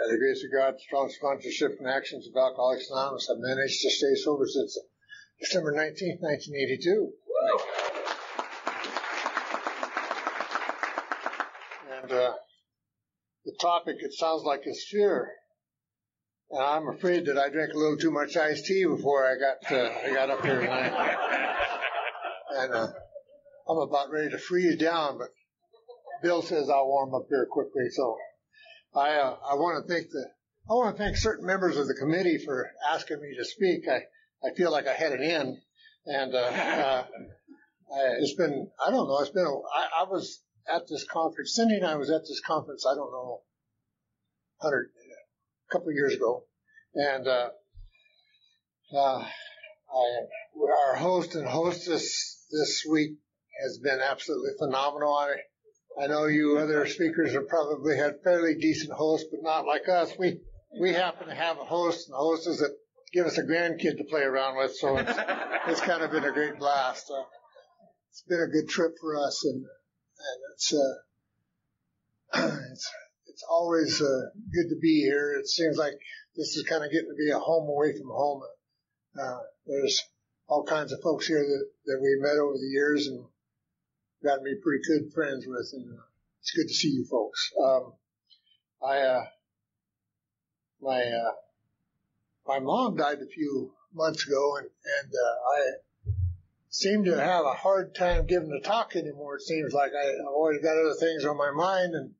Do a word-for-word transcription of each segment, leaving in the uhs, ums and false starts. by the grace of God, strong sponsorship and actions of Alcoholics Anonymous, I've managed to stay sober since December nineteenth, nineteen eighty-two. Woo! And uh, the topic, it sounds like, is fear. And I'm afraid that I drank a little too much iced tea before I got uh, I got up here tonight. And uh, I'm about ready to freeze down, but Bill says I'll warm up here quickly, so... I, uh, I want to thank the I want to thank certain members of the committee for asking me to speak. I, I feel like I had it in, and uh, uh, I, it's been I don't know it's been a, I, I was at this conference. Cindy and I was at this conference. I don't know, hundred a couple of years ago, and uh, uh, I, our host and hostess this week has been absolutely phenomenal. I, I know you other speakers have probably had fairly decent hosts, but not like us. We we happen to have hosts and hostess that give us a grandkid to play around with, so it's, it's kind of been a great blast. Uh, it's been a good trip for us, and and it's uh, it's it's always uh, good to be here. It seems like this is kind of getting to be a home away from home. Uh, there's all kinds of folks here that that we met over the years and got to be pretty good friends with, and it's good to see you folks. Um, I, uh, my, uh, my mom died a few months ago, and, and uh, I seem to have a hard time giving a talk anymore. It seems like I, I've always got other things on my mind, and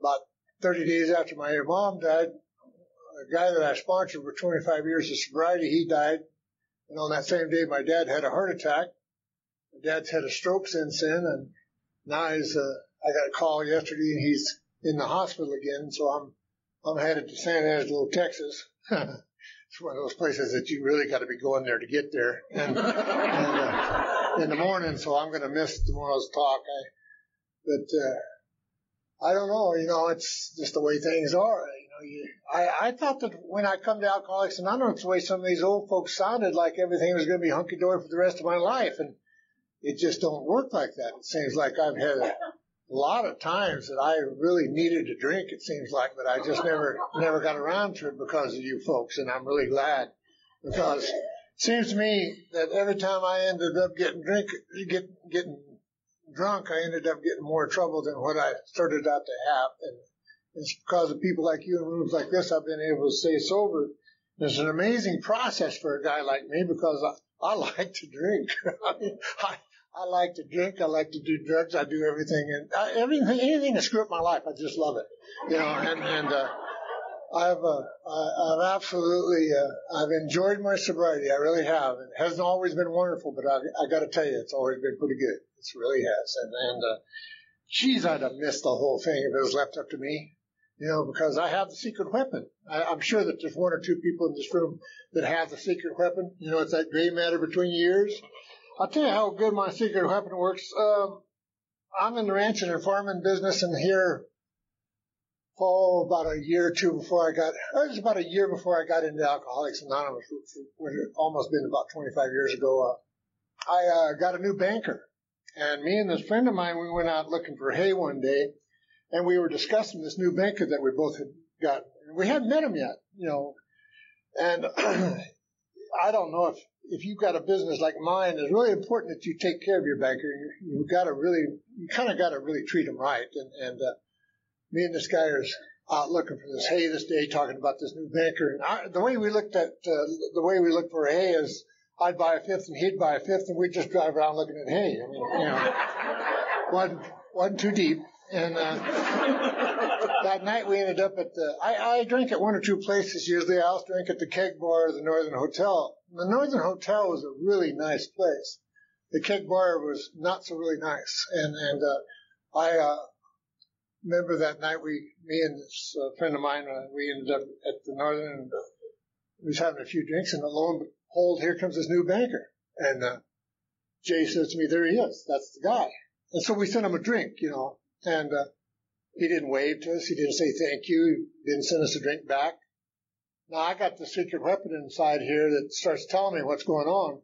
about thirty days after my mom died, a guy that I sponsored for twenty-five years of sobriety, he died, and on that same day, my dad had a heart attack. Dad's had a stroke since then, and now he's, uh, I got a call yesterday, and he's in the hospital again, so I'm I'm headed to San Angelo, Texas. It's one of those places that you really got to be going there to get there, and, and uh, in the morning, so I'm going to miss tomorrow's talk. I, but uh, I don't know, you know, it's just the way things are. You know, you, I, I thought that when I come to Alcoholics Anonymous, the way some of these old folks sounded like everything was going to be hunky-dory for the rest of my life, and it just don't work like that. It seems like I've had a lot of times that I really needed to drink, it seems like, but I just never never got around to it because of you folks, and I'm really glad, because it seems to me that every time I ended up getting drink, get, getting drunk, I ended up getting more trouble than what I started out to have, and it's because of people like you in rooms like this I've been able to stay sober. It's an amazing process for a guy like me, because I, I like to drink. I mean, I, I like to drink. I like to do drugs. I do everything, and I, everything, anything to screw up my life. I just love it, you know. And, and uh, I've, uh, I, I've absolutely, uh, I've enjoyed my sobriety. I really have. It hasn't always been wonderful, but I, I got to tell you, it's always been pretty good. It really has. And, and uh, geez, I'd have missed the whole thing if it was left up to me, you know, because I have the secret weapon. I, I'm sure that there's one or two people in this room that have the secret weapon. You know, it's that gray matter between your ears. I'll tell you how good my secret weapon works. Um, I'm in the ranching and farming business, and here, oh, about a year or two before I got, it was about a year before I got into Alcoholics Anonymous, which would almost been about twenty-five years ago, uh, I uh, got a new banker. And me and this friend of mine, we went out looking for hay one day, and we were discussing this new banker that we both had got. We hadn't met him yet, you know. And I don't know if, if you've got a business like mine, it's really important that you take care of your banker. You, you've got to really, you kind of got to really treat him right. And, and uh, me and this guy are out looking for this hay this day, talking about this new banker. And I, the way we looked at, uh, the way we looked for hay is I'd buy a fifth and he'd buy a fifth, and we'd just drive around looking at hay. I mean, you know, wasn't, wasn't too deep. And uh, that night we ended up at the, I, I drink at one or two places usually. I also drink at the Keg Bar or the Northern Hotel. The Northern Hotel was a really nice place. The Keg Bar was not so really nice. And and uh, I uh, remember that night we, me and this uh, friend of mine, uh, we ended up at the Northern, and we was having a few drinks, and lo and hold, here comes this new banker. And uh, Jay says to me, there he is. That's the guy. And so we sent him a drink, you know, and uh, he didn't wave to us. He didn't say thank you. He didn't send us a drink back. Now, I got the secret weapon inside here that starts telling me what's going on.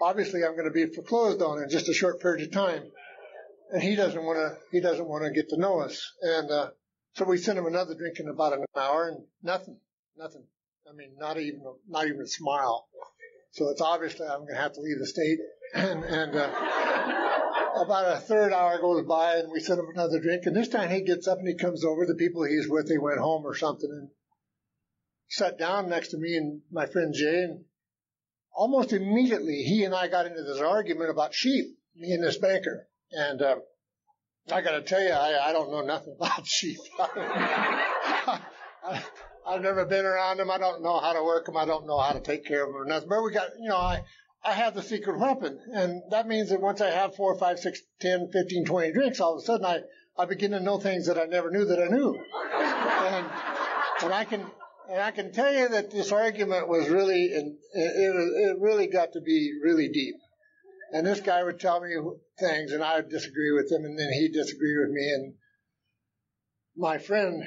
Obviously, I'm going to be foreclosed on in just a short period of time. And he doesn't want to, he doesn't want to get to know us. And uh, so we sent him another drink in about an hour, and nothing, nothing. I mean, not even, not even a smile. So it's obviously I'm going to have to leave the state. And, and uh, about a third hour goes by, and we send him another drink. And this time he gets up and he comes over. The people he's with, they went home or something, and sat down next to me and my friend Jay. And almost immediately, he and I got into this argument about sheep, me and this banker. And uh, I got to tell you, I, I don't know nothing about sheep. I, I, I've never been around them. I don't know how to work them. I don't know how to take care of them or nothing. But we got, you know, I, I have the secret weapon. And that means that once I have four, five, six, ten, fifteen, twenty drinks, all of a sudden I, I begin to know things that I never knew that I knew. And, and I can... And I can tell you that this argument was really, it, it really got to be really deep. And this guy would tell me things, and I would disagree with him, and then he'd disagree with me. And my friend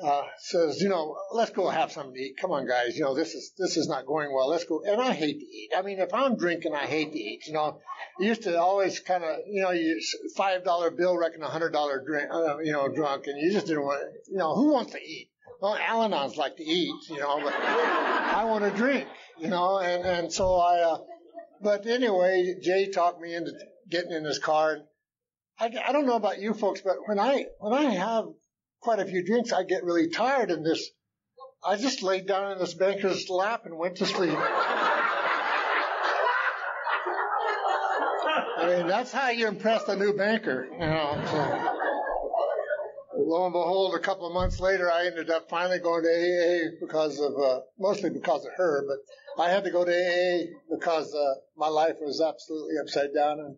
uh, says, you know, let's go have something to eat. Come on, guys. You know, this is this is not going well. Let's go. And I hate to eat. I mean, if I'm drinking, I hate to eat. You know, you used to always kind of, you know, you five dollar bill wrecking a one hundred dollar drink, uh, you know, drunk, and you just didn't want to, you know, who wants to eat? Well, Al-Anons like to eat, you know, but I want to drink, you know, and, and so I, uh, but anyway, Jay talked me into getting in his car. And I, I don't know about you folks, but when I, when I have quite a few drinks, I get really tired in this. I just laid down in this banker's lap and went to sleep. I mean, that's how you impress the new banker, you know, so. Lo and behold, a couple of months later, I ended up finally going to A A because of, uh, mostly because of her, but I had to go to A A because uh, my life was absolutely upside down, and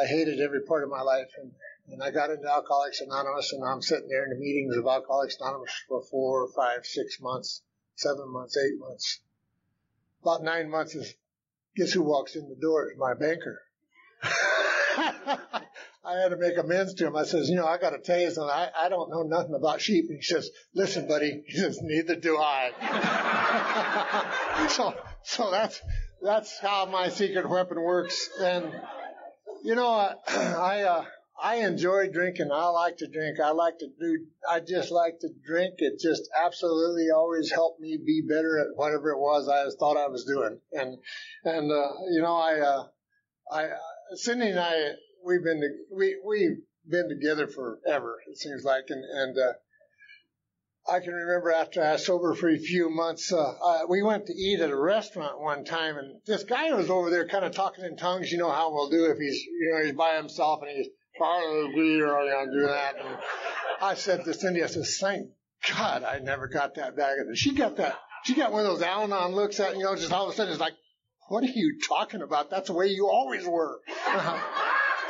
I hated every part of my life. And, and I got into Alcoholics Anonymous, and I'm sitting there in the meetings of Alcoholics Anonymous for four, five, six months, seven months, eight months. About nine months is, guess who walks in the door? It's my banker. I had to make amends to him. I says, you know, I got to tell you something. I, I don't know nothing about sheep. And he says, listen, buddy. He says, neither do I. so, so that's that's how my secret weapon works. And you know, I I, uh, I enjoy drinking. I like to drink. I like to do. I just like to drink. It just absolutely always helped me be better at whatever it was I thought I was doing. And and uh, you know, I uh, I Cindy and I. We've been to, we we've been together forever, it seems like, and and uh, I can remember after I was sober for a few months, uh, I, we went to eat at a restaurant one time, and this guy was over there kind of talking in tongues. You know how we'll do if he's you know he's by himself and he's oh, we are gonna do that. And I said to Cindy, I said, thank God I never got that bag of this. She got that. She got one of those Al-Anon looks at you know just all of a sudden it's like, what are you talking about? That's the way you always were.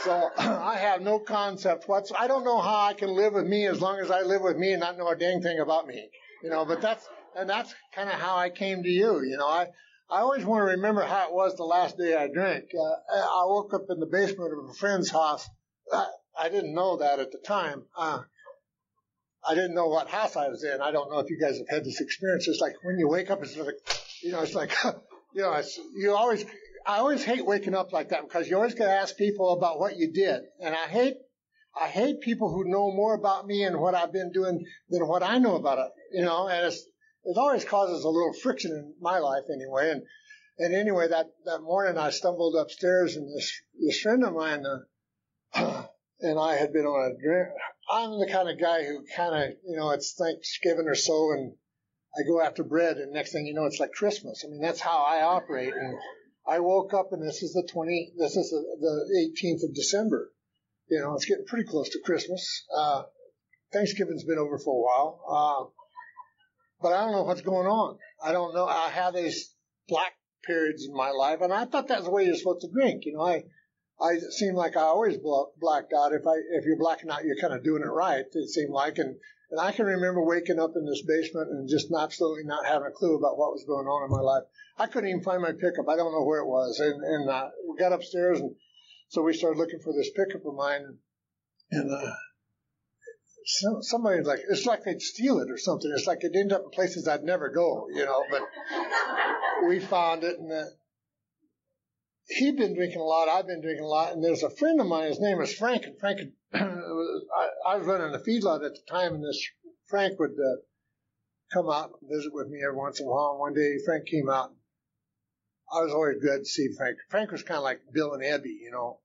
So I have no concept whatsoever. I don't know how I can live with me as long as I live with me and not know a dang thing about me, you know. But that's and that's kind of how I came to you, you know. I I always want to remember how it was the last day I drank. Uh, I woke up in the basement of a friend's house. I, I didn't know that at the time. Uh, I didn't know what house I was in. I don't know if you guys have had this experience. It's like when you wake up, it's like, you know, it's like, you know, it's, you always. I always hate waking up like that because you always got to ask people about what you did. And I hate I hate people who know more about me and what I've been doing than what I know about it, you know. And it's, it always causes a little friction in my life anyway. And and anyway, that, that morning I stumbled upstairs and this, this friend of mine uh, and I had been on a drink. I'm the kind of guy who kind of, you know, it's Thanksgiving or so and I go after bread and next thing you know, it's like Christmas. I mean, that's how I operate. And I woke up, and this is the twenty, this is the eighteenth of December. You know, it's getting pretty close to Christmas. Uh, Thanksgiving's been over for a while, uh, but I don't know what's going on. I don't know. I have these black periods in my life, and I thought that's the way you're supposed to drink. You know, I, I it seemed like I always blacked out. If I, if you're blacking out, you're kind of doing it right. It seemed like, and And I can remember waking up in this basement and just absolutely not having a clue about what was going on in my life. I couldn't even find my pickup. I don't know where it was. And, and uh, we got upstairs, and so we started looking for this pickup of mine. And uh, some, somebody, like, it's like they'd steal it or something. It's like it'd end up in places I'd never go, you know. But we found it, and uh, he'd been drinking a lot. I've been drinking a lot. And there's a friend of mine. His name was Frank, and Frank had I, I was running a feedlot at the time, and this Frank would uh, come out and visit with me every once in a while. And one day, Frank came out. I was always glad to see Frank. Frank was kind of like Bill and Ebby, you know.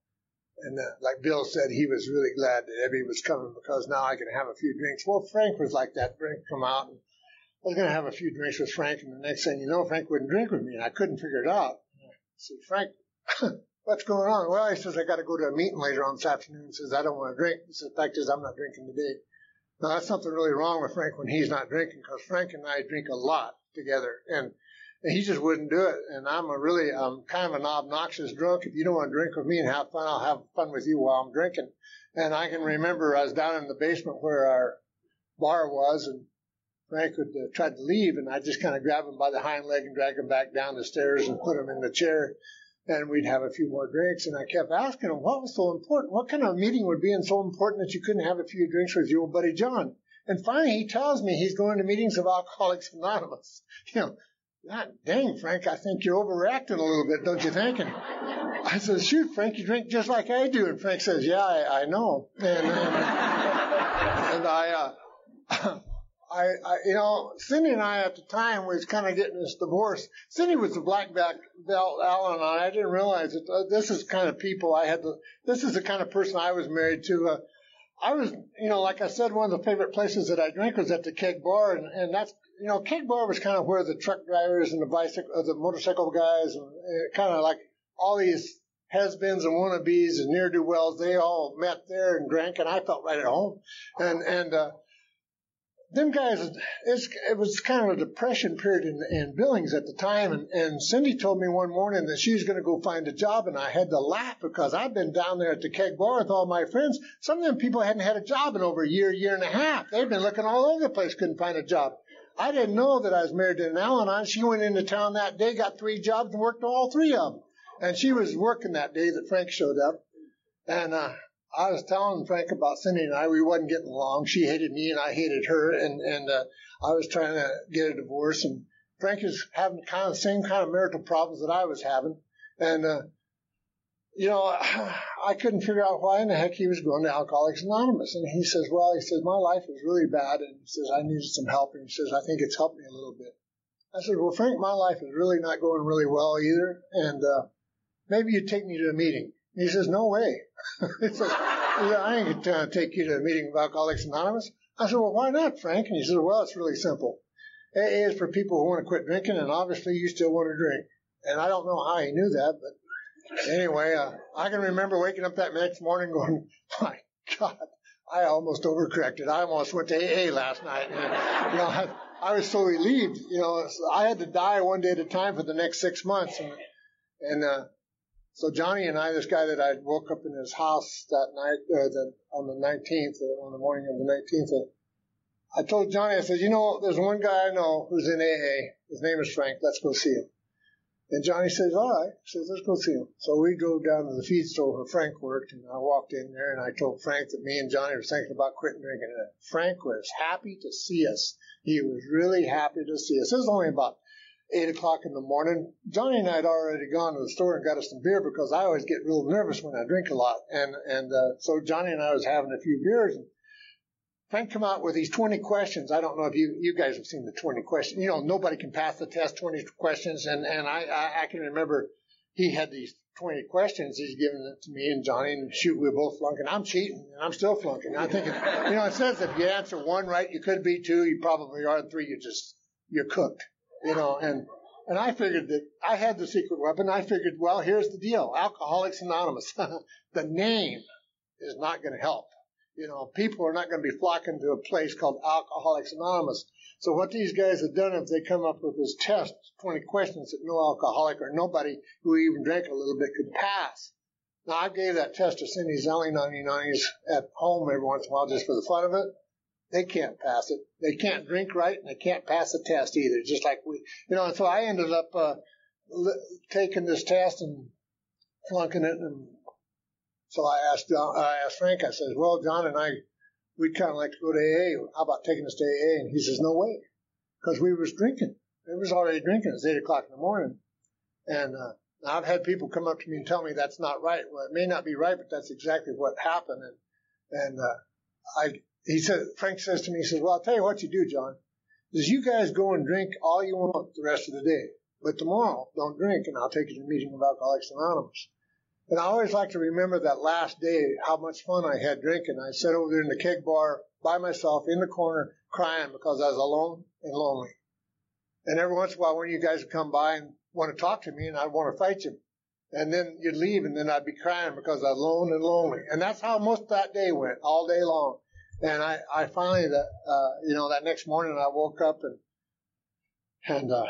And uh, like Bill said, he was really glad that Ebby was coming because now I can have a few drinks. Well, Frank was like that. Frank would come out, and I was going to have a few drinks with Frank, and the next thing you know, Frank wouldn't drink with me, and I couldn't figure it out. I said, Frank, what's going on? Well, he says, I got to go to a meeting later on this afternoon. He says, I don't want to drink. He says, the fact is, I'm not drinking today. Now, that's something really wrong with Frank when he's not drinking, because Frank and I drink a lot together, and he just wouldn't do it. And I'm a really um, kind of an obnoxious drunk. If you don't want to drink with me and have fun, I'll have fun with you while I'm drinking. And I can remember I was down in the basement where our bar was, and Frank would uh, try to leave, and I just kind of grab him by the hind leg and drag him back down the stairs and put him in the chair. And we'd have a few more drinks, and I kept asking him, what was so important? What kind of meeting would be so important that you couldn't have a few drinks with your old buddy John? And finally he tells me he's going to meetings of Alcoholics Anonymous. You know, God dang, Frank, I think you're overreacting a little bit, don't you think? And I said, shoot, Frank, you drink just like I do. And Frank says, yeah, I, I know. And, and, and I, uh, I, I, you know, Cindy and I at the time was kind of getting this divorce. Cindy was the black belt Al-Anon. I didn't realize it. Uh, this is the kind of people I had to, this is the kind of person I was married to. Uh, I was, you know, like I said, one of the favorite places that I drank was at the Keg Bar. And, and that's, you know, Keg Bar was kind of where the truck drivers and the bicycle, uh, the motorcycle guys, and uh, kind of like all these has-beens and wannabes and ne'er-do-wells, they all met there and drank, and I felt right at home. And, and, uh, them guys, it's, it was kind of a depression period in, in Billings at the time, and, and Cindy told me one morning that she was going to go find a job, and I had to laugh because I'd been down there at the Keg Bar with all my friends. Some of them people hadn't had a job in over a year, year and a half. They'd been looking all over the place, couldn't find a job. I didn't know that I was married to an Al-Anon. She went into town that day, got three jobs, and worked all three of them. And she was working that day that Frank showed up, and uh I was telling Frank about Cindy and I. We wasn't getting along. She hated me and I hated her. And, and uh, I was trying to get a divorce. And Frank is having kind of the same kind of marital problems that I was having. And, uh, you know, I couldn't figure out why in the heck he was going to Alcoholics Anonymous. And he says, well, he says, my life is really bad. And he says, I needed some help. And he says, I think it's helped me a little bit. I said, well, Frank, my life is really not going really well either. And uh, maybe you take me to a meeting. He says, no way. He says, I ain't going to take you to a meeting of Alcoholics Anonymous. I said, well, why not, Frank? And he says, well, it's really simple. A A is for people who want to quit drinking, and obviously you still want to drink. And I don't know how he knew that, but anyway, uh, I can remember waking up that next morning going, my God, I almost overcorrected. I almost went to A A last night. And, you know, I, I was so relieved. You know, I had to die one day at a time for the next six months. And, and uh, So Johnny and I, this guy that I woke up in his house that night, uh, that on the nineteenth, uh, on the morning of the nineteenth, uh, I told Johnny, I said, you know, there's one guy I know who's in A A. His name is Frank. Let's go see him. And Johnny says, all right. He says, let's go see him. So we drove down to the feed store where Frank worked, and I walked in there, and I told Frank that me and Johnny were thinking about quitting drinking. And Frank was happy to see us. He was really happy to see us. It was only about eight o'clock in the morning. Johnny and I had already gone to the store and got us some beer because I always get real nervous when I drink a lot. And and uh, so Johnny and I was having a few beers. And Frank come out with these twenty questions. I don't know if you you guys have seen the twenty questions. You know, nobody can pass the test, twenty questions. And and I I, I can remember he had these twenty questions. He's giving it to me and Johnny, and shoot, we were both flunking. I'm cheating, and I'm still flunking. I think, it, you know, it says if you answer one right, you could be two. You probably are three. You just you're cooked. You know, and, and I figured that I had the secret weapon. I figured, well, here's the deal. Alcoholics Anonymous. The name is not going to help. You know, people are not going to be flocking to a place called Alcoholics Anonymous. So what these guys have done, if they come up with this test, twenty questions that no alcoholic or nobody who even drank a little bit could pass. Now, I gave that test to Cindy Zelly ninety-nines at home every once in a while just for the fun of it. They can't pass it. They can't drink right, and they can't pass the test either, just like we, you know. And so I ended up uh, li- taking this test and flunking it. And so I asked John, I asked Frank, I said, well, John and I, we'd kind of like to go to A A. How about taking us to A A? And he says, no way, because we was drinking. It was already drinking. It's eight o'clock in the morning. And uh, I've had people come up to me and tell me that's not right. Well, it may not be right, but that's exactly what happened. And and uh, I, he said, Frank says to me, he says, well, I'll tell you what you do, John. He says, you guys go and drink all you want the rest of the day. But tomorrow, don't drink, and I'll take you to the meeting of Alcoholics Anonymous. And I always like to remember that last day, how much fun I had drinking. I sat over there in the Keg Bar by myself in the corner crying because I was alone and lonely. And every once in a while, one of you guys would come by and want to talk to me, and I'd want to fight you. And then you'd leave, and then I'd be crying because I was alone and lonely. And that's how most of that day went, all day long. And I, I finally, uh, you know, that next morning I woke up, and and uh,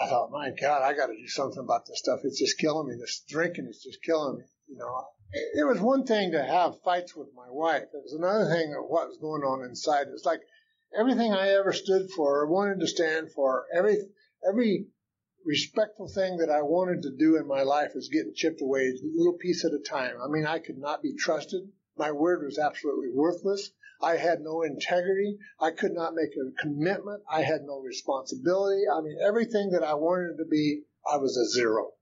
I thought, my God, I got to do something about this stuff. It's just killing me. This drinking is just killing me. You know, it was one thing to have fights with my wife. It was another thing of what was going on inside. It's like, everything I ever stood for or wanted to stand for, every every respectful thing that I wanted to do in my life is getting chipped away a little piece at a time. I mean, I could not be trusted. My word was absolutely worthless. I had no integrity. I could not make a commitment. I had no responsibility. I mean, everything that I wanted to be, I was a zero,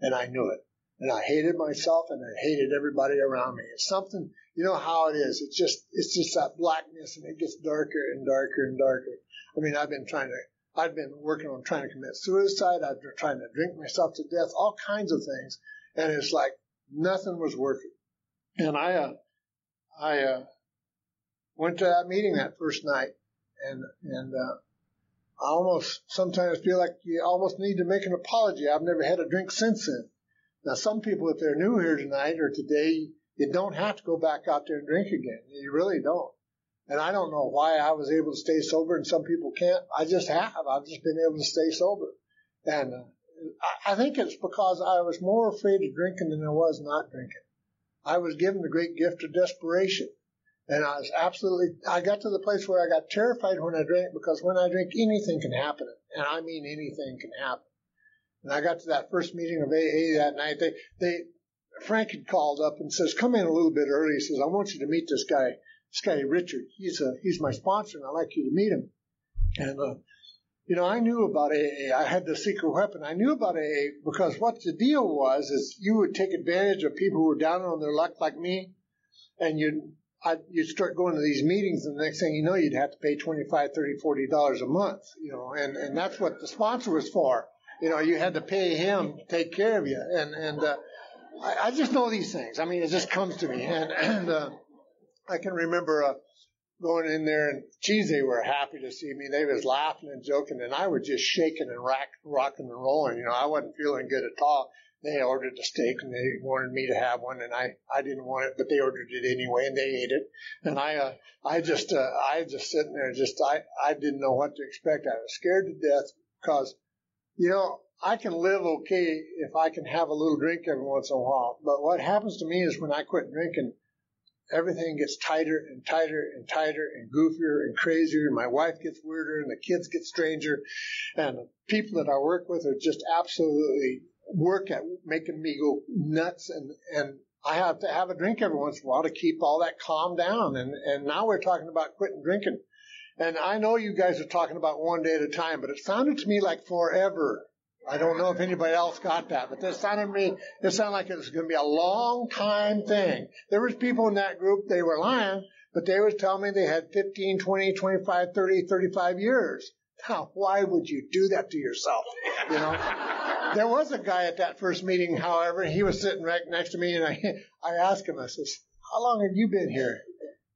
and I knew it. And I hated myself, and I hated everybody around me. It's something, you know how it is. It's just, it's just that blackness, and it gets darker and darker and darker. I mean, I've been trying to, I've been working on trying to commit suicide. I've been trying to drink myself to death, all kinds of things. And it's like nothing was working. And I, uh, I uh, went to that meeting that first night, and and uh, I almost sometimes feel like you almost need to make an apology. I've never had a drink since then. Now, some people, if they're new here tonight or today, you don't have to go back out there and drink again. You really don't. And I don't know why I was able to stay sober and some people can't. I just have. I've just been able to stay sober. And uh, I think it's because I was more afraid of drinking than I was not drinking. I was given the great gift of desperation. And I was absolutely, I got to the place where I got terrified when I drank, because when I drink, anything can happen. And I mean anything can happen. And I got to that first meeting of A A that night. They, they, Frank had called up and says, come in a little bit early. He says, I want you to meet this guy, this guy Richard. He's a, he's my sponsor, and I'd like you to meet him. And, uh, you know, I knew about A A. I had the secret weapon. I knew about A A because what the deal was is you would take advantage of people who were down on their luck like me, and you'd, I'd, you'd start going to these meetings, and the next thing you know, you'd have to pay twenty-five, thirty, forty dollars a month, you know, and, and that's what the sponsor was for. You know, you had to pay him to take care of you. And, and uh, I, I just know these things. I mean, it just comes to me. And, and uh, I can remember uh, going in there, and, geez, they were happy to see me. They was laughing and joking, and I was just shaking and rock, rocking and rolling. You know, I wasn't feeling good at all. They ordered a steak, and they wanted me to have one, and I, I didn't want it, but they ordered it anyway, and they ate it. And I uh, I just uh, I just sitting there, just I, I didn't know what to expect. I was scared to death because, you know, I can live okay if I can have a little drink every once in a while. But what happens to me is when I quit drinking, everything gets tighter and tighter and tighter and goofier and crazier. My wife gets weirder, and the kids get stranger. And the people that I work with are just absolutely work at making me go nuts. And, and I have to have a drink every once in a while to keep all that calm down. And, and now we're talking about quitting drinking. And I know you guys are talking about one day at a time, but it sounded to me like forever. I don't know if anybody else got that, but this sounded to me, it sounded like it was going to be a long time thing. There was people in that group, they were lying, but they was telling me they had fifteen, twenty, twenty-five, thirty, thirty-five years. Now, why would you do that to yourself? You know, there was a guy at that first meeting, however, he was sitting right next to me, and I, I asked him, I says, how long have you been here?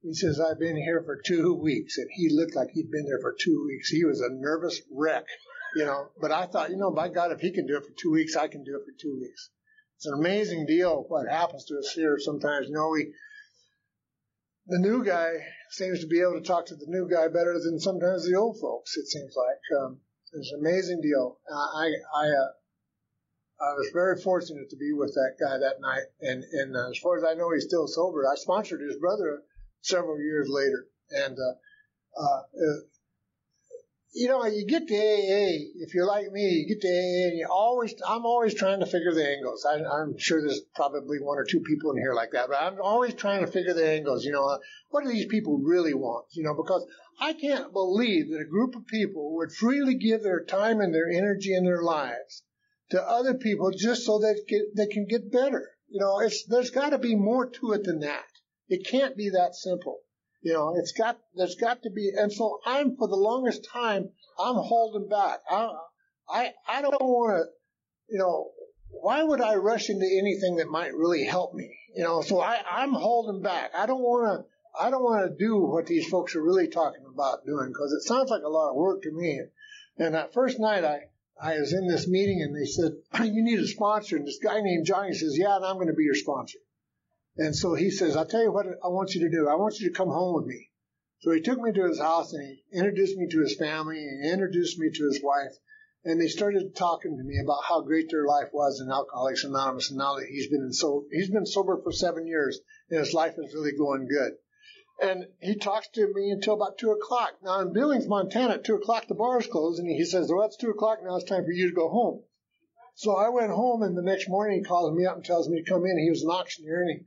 He says, I've been here for two weeks. And he looked like he'd been there for two weeks. He was a nervous wreck, you know. But I thought, you know, by God, if he can do it for two weeks, I can do it for two weeks. It's an amazing deal what happens to us here sometimes. You know, we, the new guy seems to be able to talk to the new guy better than sometimes the old folks, it seems like. Um, it's an amazing deal. I I, uh, I was very fortunate to be with that guy that night. And, and uh, as far as I know, he's still sober. I sponsored his brother several years later, and uh, uh, uh, you know, you get to A A, if you're like me, you get to A A and you always, I'm always trying to figure the angles. I, I'm sure there's probably one or two people in here like that, but I'm always trying to figure the angles, you know, what do these people really want? You know, because I can't believe that a group of people would freely give their time and their energy and their lives to other people just so that they can get better. You know, it's, there's got to be more to it than that. It can't be that simple. You know, it's got, there's got to be, and so I'm, for the longest time, I'm holding back. I, I, I don't want to, you know, why would I rush into anything that might really help me? You know, so I, I'm holding back. I don't want to, I don't want to do what these folks are really talking about doing, because it sounds like a lot of work to me. And that first night I, I was in this meeting and they said, you need a sponsor. And this guy named Johnny says, yeah, and I'm going to be your sponsor. And so he says, I'll tell you what I want you to do. I want you to come home with me. So he took me to his house and he introduced me to his family and introduced me to his wife. And they started talking to me about how great their life was in Alcoholics Anonymous. And now that he's been in so, he's been sober for seven years and his life is really going good. And he talks to me until about two o'clock. Now in Billings, Montana, at two o'clock, the bars close. And he says, well, it's two o'clock. Now it's time for you to go home. So I went home and the next morning he calls me up and tells me to come in. He was an auctioneer and he,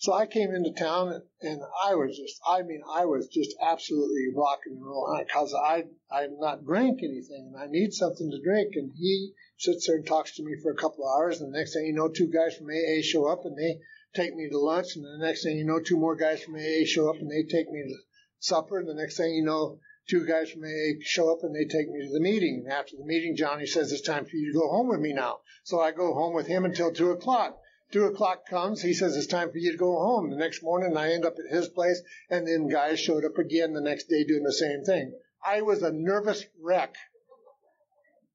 so I came into town, and, and I was just, I mean, I was just absolutely rocking and rolling, because I, I've not drank anything, and I need something to drink. And he sits there and talks to me for a couple of hours, and the next thing you know, two guys from A A show up, and they take me to lunch, and the next thing you know, two more guys from A A show up, and they take me to supper, and the next thing you know, two guys from A A show up, and they take me to the meeting. And after the meeting, Johnny says, it's time for you to go home with me now. So I go home with him until two o'clock. Two o'clock comes, he says, it's time for you to go home. The next morning, I end up at his place, and then guys showed up again the next day doing the same thing. I was a nervous wreck.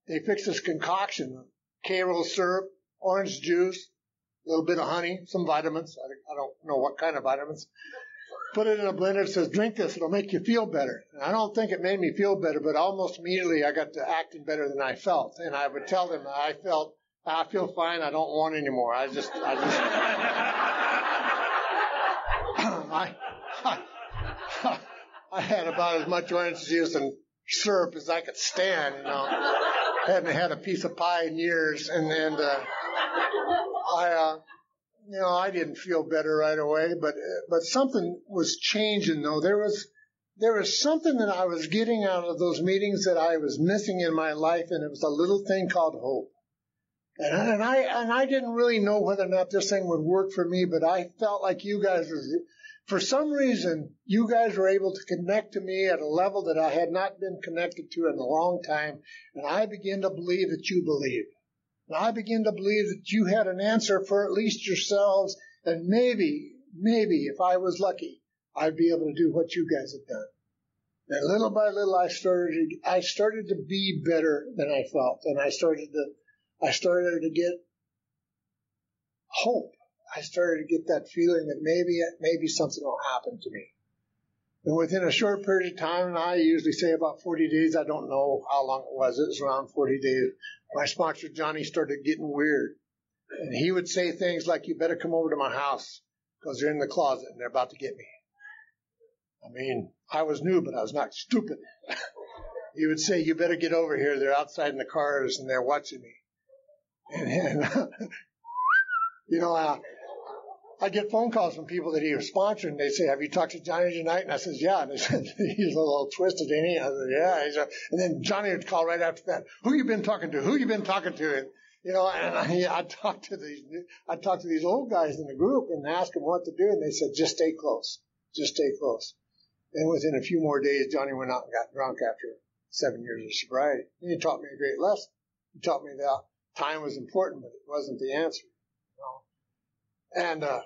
They fixed this concoction of K-roll syrup, orange juice, a little bit of honey, some vitamins. I don't know what kind of vitamins. Put it in a blender, it says, drink this, it'll make you feel better. And I don't think it made me feel better, but almost immediately I got to acting better than I felt. And I would tell them that I felt, I feel fine. I don't want any more. I just, I just, I, I, I had about as much orange juice and syrup as I could stand. You know, I hadn't had a piece of pie in years, and and uh, I, uh, you know, I didn't feel better right away. But but something was changing though. There was there was something that I was getting out of those meetings that I was missing in my life, and it was a little thing called hope. And I, and I and I didn't really know whether or not this thing would work for me, but I felt like you guys were, for some reason, you guys were able to connect to me at a level that I had not been connected to in a long time, and I began to believe that you believed. And I began to believe that you had an answer for at least yourselves, and maybe, maybe, if I was lucky, I'd be able to do what you guys have done. And little by little, I started, I started to be better than I felt, and I started to I started to get hope. I started to get that feeling that maybe maybe something will happen to me. And within a short period of time, and I usually say about forty days, I don't know how long it was. It was around forty days. My sponsor, Johnny, started getting weird. And he would say things like, you better come over to my house because they're in the closet and they're about to get me. I mean, I was new, but I was not stupid. He would say, you better get over here. They're outside in the cars and they're watching me. And, and you know, I, I get phone calls from people that he was sponsoring. They say, have you talked to Johnny tonight? And I says, yeah. And they said, he's a little twisted, ain't he? I said, yeah. He's a, and then Johnny would call right after that. Who you been talking to? Who you been talking to? And, you know, and I, I talked to these, I talked to these old guys in the group and asked them what to do. And they said, just stay close. Just stay close. And within a few more days, Johnny went out and got drunk after seven years of sobriety. And he taught me a great lesson. He taught me that time was important, but it wasn't the answer. You know? And uh,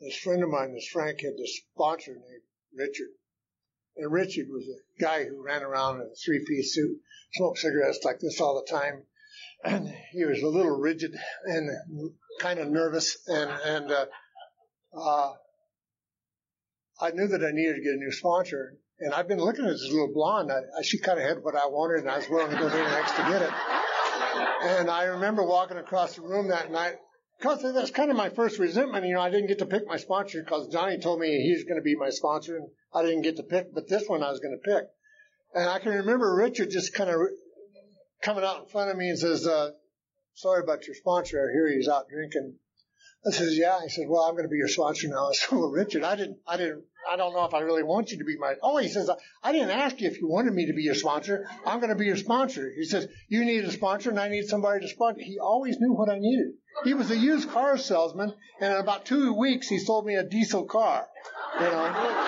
this friend of mine, this Frank, had this sponsor named Richard. And Richard was a guy who ran around in a three-piece suit, smoked cigarettes like this all the time. And he was a little rigid and kind of nervous. And, and uh, uh, I knew that I needed to get a new sponsor. And I've been looking at this little blonde. I, she kind of had what I wanted, and I was willing to go to the next to get it. And I remember walking across the room that night, because that's kind of my first resentment. You know, I didn't get to pick my sponsor because Johnny told me he's going to be my sponsor, and I didn't get to pick, but this one I was going to pick. And I can remember Richard just kind of coming out in front of me and says, uh, sorry about your sponsor. I hear he's out drinking. I says, yeah. He says, well, I'm going to be your sponsor now. I said, well, Richard, I didn't, I didn't, I don't know if I really want you to be my, oh, he says, I didn't ask you if you wanted me to be your sponsor. I'm going to be your sponsor. He says, you need a sponsor and I need somebody to sponsor. He always knew what I needed. He was a used car salesman, and in about two weeks, he sold me a diesel car. You know?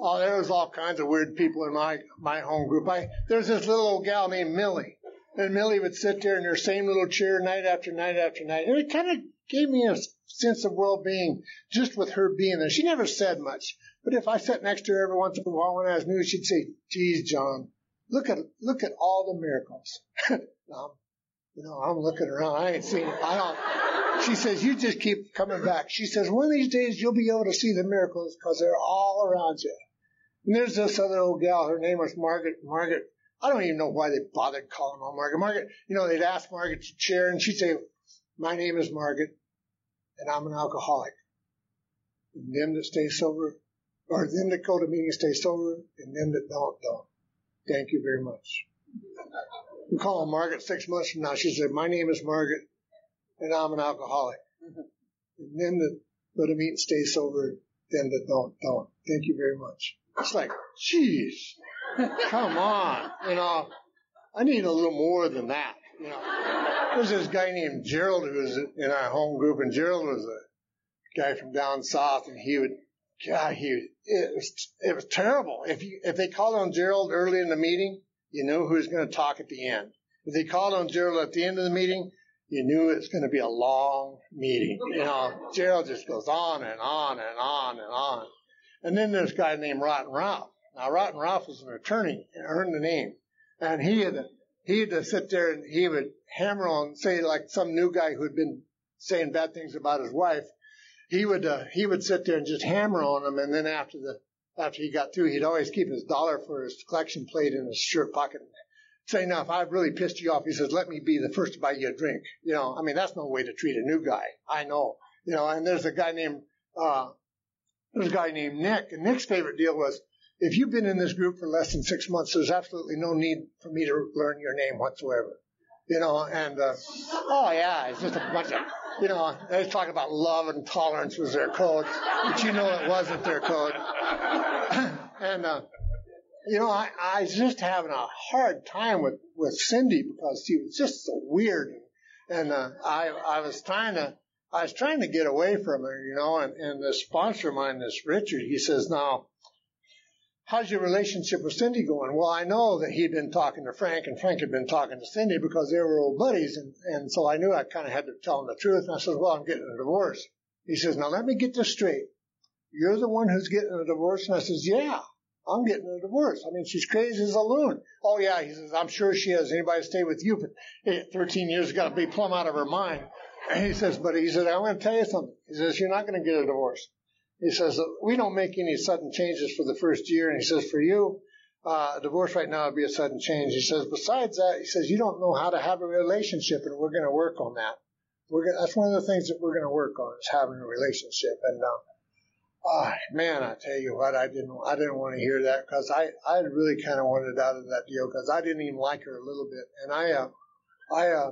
Oh, there was all kinds of weird people in my, my home group. I, there's this little old gal named Millie. And Millie would sit there in her same little chair night after night after night. And it kind of gave me a sense of well-being just with her being there. She never said much. But if I sat next to her every once in a while when I was new, she'd say, geez, John, look at look at all the miracles. um, you know, I'm looking around. I ain't seen it. I don't. She says, you just keep coming back. She says, one of these days you'll be able to see the miracles because they're all around you. And there's this other old gal. Her name was Margaret. Margaret, I don't even know why they bothered calling on Margaret. Margaret, you know, they'd ask Margaret to chair, and she'd say, my name is Margaret, and I'm an alcoholic. And them that stay sober, or them that go to meetings stay sober, and them that don't, don't. Thank you very much. We call on Margaret six months from now. She said, my name is Margaret, and I'm an alcoholic. And them that go to meetings stay sober, them that don't, don't. Thank you very much. It's like, geez, come on, you know, I need a little more than that, you know. There's this guy named Gerald who was in our home group, and Gerald was a guy from down south, and he would, God, he, it was, it was terrible. If you, if they called on Gerald early in the meeting, you knew who was going to talk at the end. If they called on Gerald at the end of the meeting, you knew it was going to be a long meeting, you know. Gerald just goes on and on and on and on. And then there's a guy named Rotten Ralph. Now, Rotten Ralph was an attorney and earned a name. And he had to, he had to sit there and he would hammer on, say, like some new guy who had been saying bad things about his wife. He would uh, he would sit there and just hammer on him. And then after the after he got through, he'd always keep his dollar for his collection plate in his shirt pocket and say, now, if I've really pissed you off, he says, let me be the first to buy you a drink. You know, I mean, that's no way to treat a new guy. I know. You know, and there's a guy named... Uh, There's a guy named Nick, and Nick's favorite deal was, if you've been in this group for less than six months, there's absolutely no need for me to learn your name whatsoever. You know, and, uh, oh, yeah, it's just a bunch of, you know, they was talking about love and tolerance was their code, but you know it wasn't their code. And, uh, you know, I, I was just having a hard time with, with Cindy because she was just so weird. And, and uh, I, I was trying to, I was trying to get away from her, you know, and, and this sponsor of mine, this Richard, he says, now, how's your relationship with Cindy going? Well, I know that he'd been talking to Frank, and Frank had been talking to Cindy because they were old buddies, and, and so I knew I kind of had to tell him the truth, and I said, well, I'm getting a divorce. He says, now, let me get this straight. You're the one who's getting a divorce? And I says, yeah, I'm getting a divorce. I mean, she's crazy as a loon. Oh, yeah, he says, I'm sure she has. Anybody stay with you for thirteen years has got to be plumb out of her mind. And he says, but he said, I'm going to tell you something. He says, you're not going to get a divorce. He says, we don't make any sudden changes for the first year. And he says, for you, uh, a divorce right now would be a sudden change. He says, besides that, he says, you don't know how to have a relationship, and we're going to work on that. We're gonna, that's one of the things that we're going to work on is having a relationship. And, um, oh, man, I tell you what, I didn't I didn't want to hear that because I, I really kind of wanted out of that deal because I didn't even like her a little bit. And I, uh, I, uh,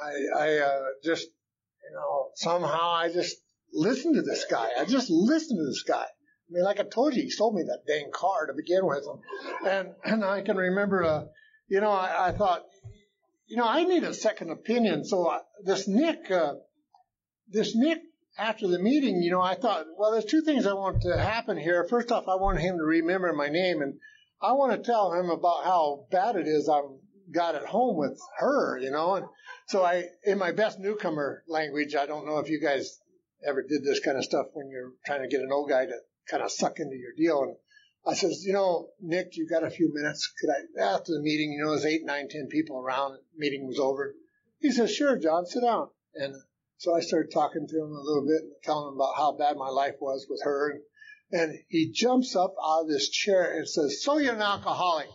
I, I uh, just, you know, somehow I just listened to this guy. I just listened to this guy. I mean, like I told you, he sold me that dang car to begin with. And and I can remember, uh, you know, I, I thought, you know, I need a second opinion. So I, this Nick, uh, this Nick, after the meeting, you know, I thought, well, there's two things I want to happen here. First off, I want him to remember my name, and I want to tell him about how bad it is I'm got at home with her, you know. And so I, in my best newcomer language, I don't know if you guys ever did this kind of stuff when you're trying to get an old guy to kind of suck into your deal. And I says, you know, Nick, you got a few minutes? Could I, after the meeting, you know, there's eight, nine, ten people around, meeting was over. He says, sure, John, sit down. And so I started talking to him a little bit and telling him about how bad my life was with her. And, and he jumps up out of this chair and says, so you're an alcoholic.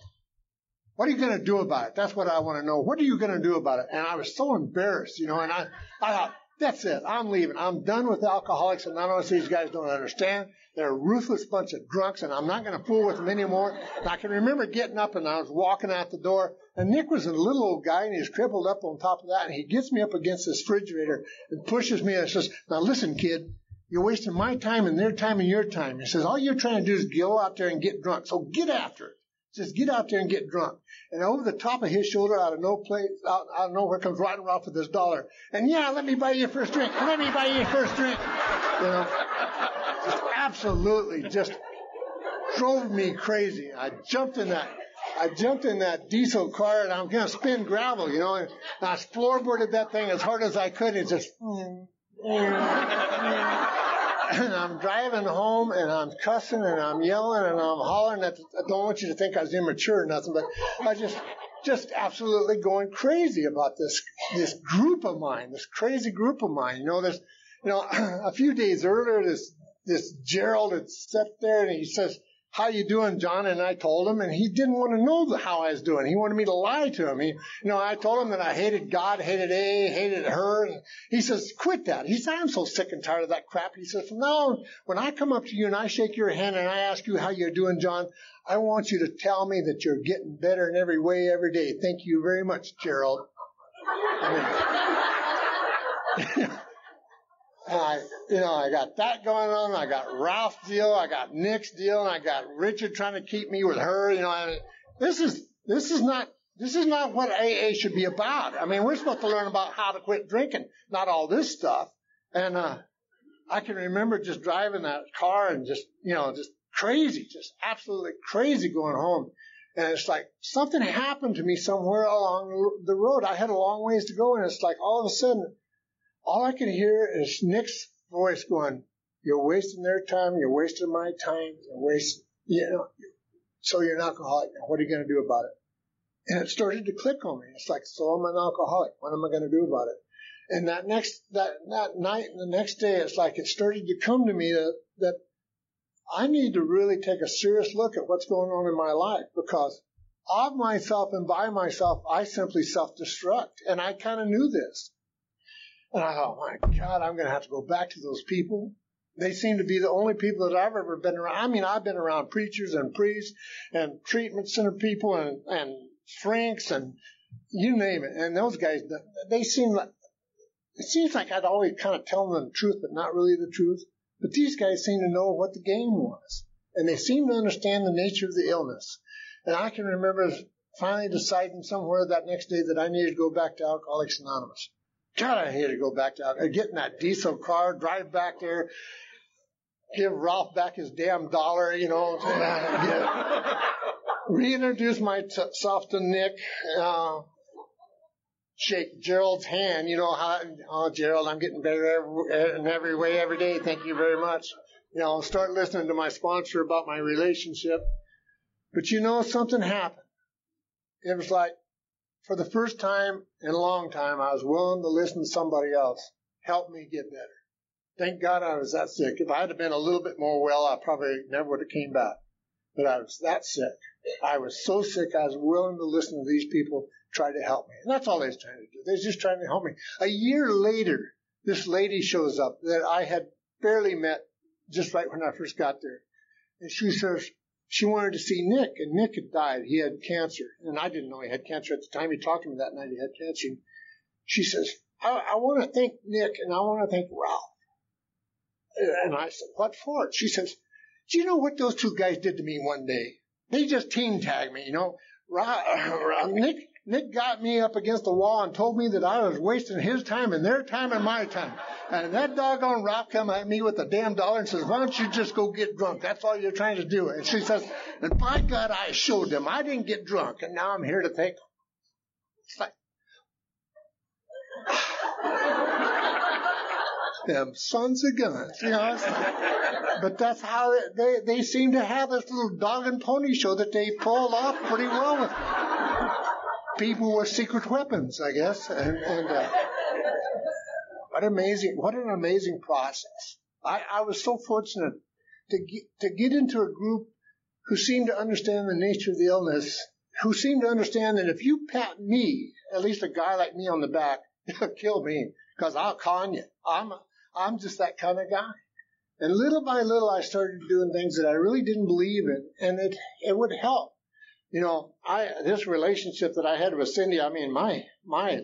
What are you going to do about it? That's what I want to know. What are you going to do about it? And I was so embarrassed, you know, and I, I thought, that's it. I'm leaving. I'm done with Alcoholics Anonymous. These guys don't understand. They're a ruthless bunch of drunks, and I'm not going to fool with them anymore. And I can remember getting up, and I was walking out the door, and Nick was a little old guy, and he's crippled up on top of that, and he gets me up against this refrigerator and pushes me and says, now listen, kid, you're wasting my time and their time and your time. He says, all you're trying to do is go out there and get drunk, so get after it. Just get out there and get drunk. And over the top of his shoulder, out of no place, out, out of nowhere comes Rotten Ralph with his dollar. And yeah, let me buy you your first drink. Let me buy you your first drink. You know, just absolutely just drove me crazy. I jumped in that, I jumped in that diesel car, and I'm gonna spin gravel. You know, and I floorboarded that thing as hard as I could. It's just. Mm, mm, mm. And I'm driving home, and I'm cussing, and I'm yelling, and I'm hollering. At the, I don't want you to think I was immature or nothing, but I just, just absolutely going crazy about this, this group of mine, this crazy group of mine. You know, this, you know, a few days earlier, this, this Gerald had stepped there, and he says, "How you doing, John?" And I told him, and he didn't want to know how I was doing. He wanted me to lie to him. He, you know, I told him that I hated God, hated A, hated her. And he says, "Quit that." He said, "I'm so sick and tired of that crap." He says, "No, when I come up to you and I shake your hand and I ask you how you're doing, John, I want you to tell me that you're getting better in every way every day. Thank you very much, Gerald." I mean, And I, you know, I got that going on. I got Ralph's deal. I got Nick's deal, and I got Richard trying to keep me with her. You know, I, this is this is not this is not what A A should be about. I mean, we're supposed to learn about how to quit drinking, not all this stuff. And uh, I can remember just driving that car and just, you know, just crazy, just absolutely crazy going home. And it's like something happened to me somewhere along the road. I had a long ways to go, and it's like all of a sudden, all I could hear is Nick's voice going, "You're wasting their time. You're wasting my time. You're wasting, you know, so you're an alcoholic. Now, what are you going to do about it?" And it started to click on me. It's like, so I'm an alcoholic. What am I going to do about it? And that next, that, that night and the next day, it's like it started to come to me that, that I need to really take a serious look at what's going on in my life, because of myself and by myself, I simply self-destruct. And I kind of knew this. And I thought, my God, I'm going to have to go back to those people. They seem to be the only people that I've ever been around. I mean, I've been around preachers and priests and treatment center people and, and shrinks and you name it. And those guys, they seem like, it seems like I'd always kind of tell them the truth, but not really the truth. But these guys seem to know what the game was. And they seem to understand the nature of the illness. And I can remember finally deciding somewhere that next day that I needed to go back to Alcoholics Anonymous. God, I hate to go back to Alcoholics. Get in that diesel car, drive back there, give Ralph back his damn dollar, you know. Reintroduce myself to Nick, uh, shake Gerald's hand, you know. How, oh, Gerald, I'm getting better every, in every way, every day. Thank you very much. You know, start listening to my sponsor about my relationship. But you know, something happened. It was like, for the first time in a long time, I was willing to listen to somebody else help me get better. Thank God I was that sick. If I had been a little bit more well, I probably never would have came back. But I was that sick. I was so sick, I was willing to listen to these people try to help me. And that's all they was trying to do. They was just trying to help me. A year later, this lady shows up that I had barely met just right when I first got there. And she says, she wanted to see Nick, and Nick had died. He had cancer, and I didn't know he had cancer at the time. He talked to me that night. He had cancer. She says, I, I want to thank Nick, and I want to thank Ralph. And I said, what for? She says, do you know what those two guys did to me one day? They just team-tagged me, you know. Ralph, Nick, Nick got me up against the wall and told me that I was wasting his time and their time and my time. And that doggone Ralph come at me with a damn dollar and says, why don't you just go get drunk? That's all you're trying to do. And she says, and by God, I showed them. I didn't get drunk, and now I'm here to thank them. It's like, them sons of guns, you know. But that's how it, they, they seem to have this little dog and pony show that they pull off pretty well with people with secret weapons, I guess. And, and uh, What amazing! What an amazing process! I, I was so fortunate to get, to get into a group who seemed to understand the nature of the illness who seem to understand that if you pat me, at least a guy like me on the back, it'll kill me because I'll con you. I'm a, I'm just that kind of guy. And little by little, I started doing things that I really didn't believe in, and it it would help. You know, I this relationship that I had with Cindy, I mean, my my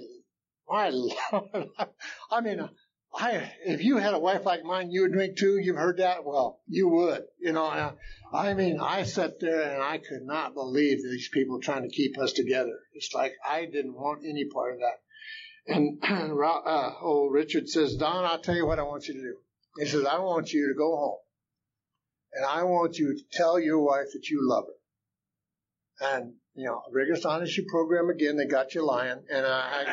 my love. I mean, I if you had a wife like mine, you would drink too. You've heard that? Well, you would. You know, I, I mean, I sat there and I could not believe these people trying to keep us together. It's like I didn't want any part of that. And uh, old Richard says, Don, I'll tell you what I want you to do. He says, I want you to go home, and I want you to tell your wife that you love her. And, you know, rigorous honesty program again, they got you lying. And I, I,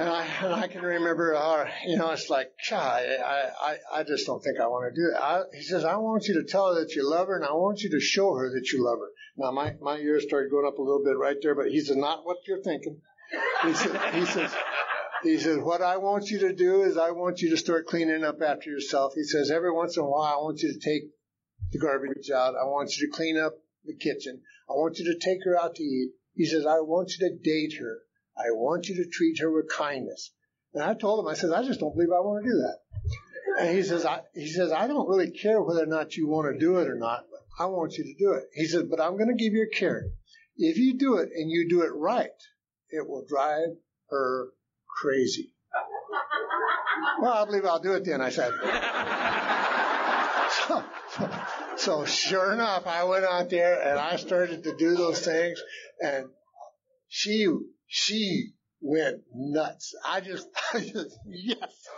and, I and I can remember, uh, you know, it's like, God, I, I, I just don't think I want to do that. I, he says, I want you to tell her that you love her, and I want you to show her that you love her. Now, my, my ears started going up a little bit right there, but he said, not what you're thinking. He says, he says, he says, what I want you to do is I want you to start cleaning up after yourself. He says, every once in a while, I want you to take the garbage out. I want you to clean up the kitchen. I want you to take her out to eat. He says, I want you to date her. I want you to treat her with kindness. And I told him, I said, I just don't believe I want to do that. And he says, I, he says, I don't really care whether or not you want to do it or not, but I want you to do it. He says, but I'm going to give you a carrot. If you do it and you do it right, it will drive her crazy. Well, I believe I'll do it then, I said. so, so, so sure enough, I went out there and I started to do those things, and she she went nuts. I just, I just yes.